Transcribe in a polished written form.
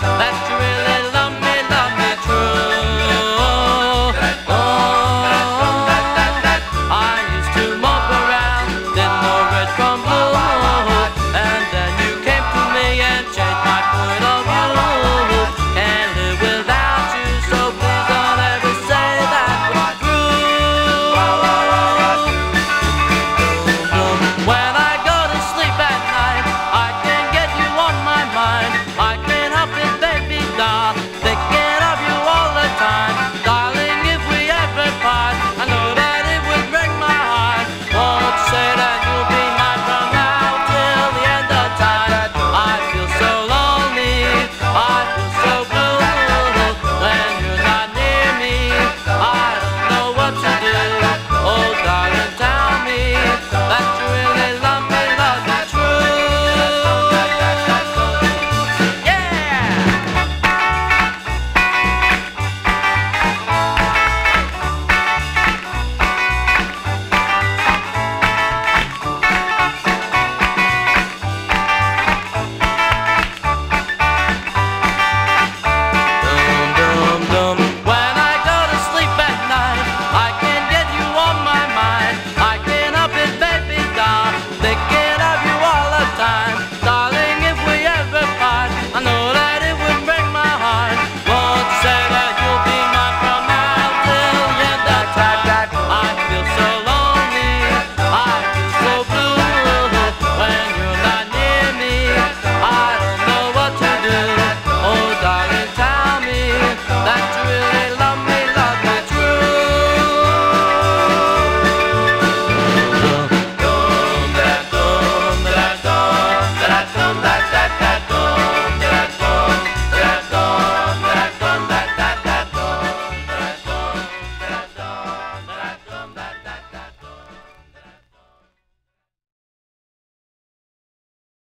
that you're in.